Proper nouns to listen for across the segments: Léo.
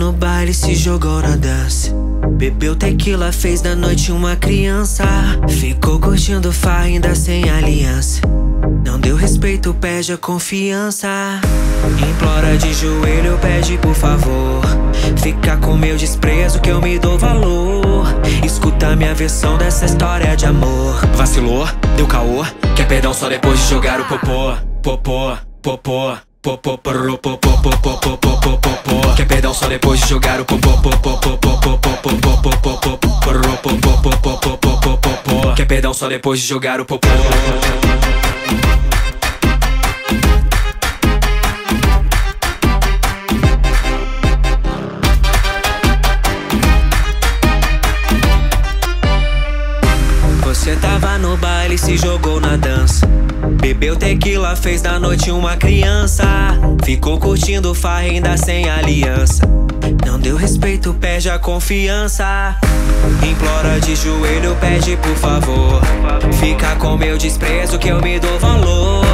no baile, se jogou na dança. Bebeu tequila, fez da noite uma criança. Ficou curtindo farra, ainda sem aliança. Não deu respeito, perde a confiança. Implora de joelho, pede por favor. Fica com meu desprezo que eu me dou valor. Escuta minha versão dessa história de amor. Vacilou, deu caô, quer perdão só depois de jogar o popô. Popô, popô, popô, popô, popô, popô, popô, popô. Quer perdão só depois de jogar o popô, popô, popô, popô, popô, popô, popô, popô, popô. Quer perdão só depois de jogar o popô. Você tava no baile, se jogou na dança. Bebeu tequila, fez da noite uma criança. Ficou curtindo farra, ainda sem aliança. Não deu respeito, perde a confiança. Implora de joelho, pede por favor. Fica com meu desprezo que eu me dou valor.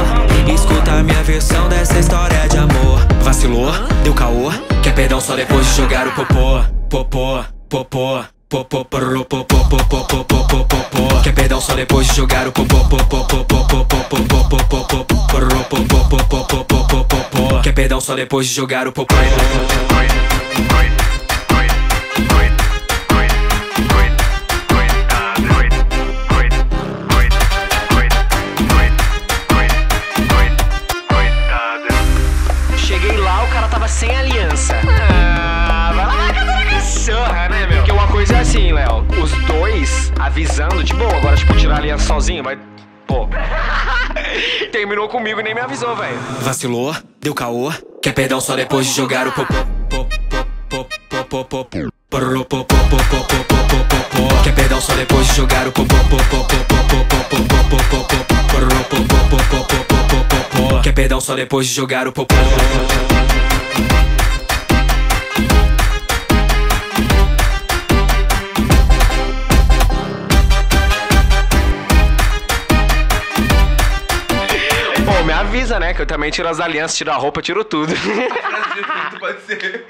Escuta minha versão dessa história de amor. Vacilou, deu caô, quer perdão só depois de jogar o popô. Popô, popô, popô, popô, popô, popô, popô. Quer perdão só depois de jogar o popô, popô, popô, popô, popô, popô, popô, popô, popô, popô. Quer perdão só depois de jogar o popô. Cheguei lá, o cara tava sem aliança. Coisa assim, Léo, os dois avisando, tipo, bom, agora tipo, tirar a aliança sozinho, mas, pô, terminou comigo e nem me avisou, velho. Vacilou, deu caô, quer perdão só depois de jogar o popô. Quer perdão só depois de jogar o popô. Quer perdão só depois de jogar o popô. Avisa, né? Que eu também tiro as alianças, tiro a roupa, tiro tudo. Pode ser.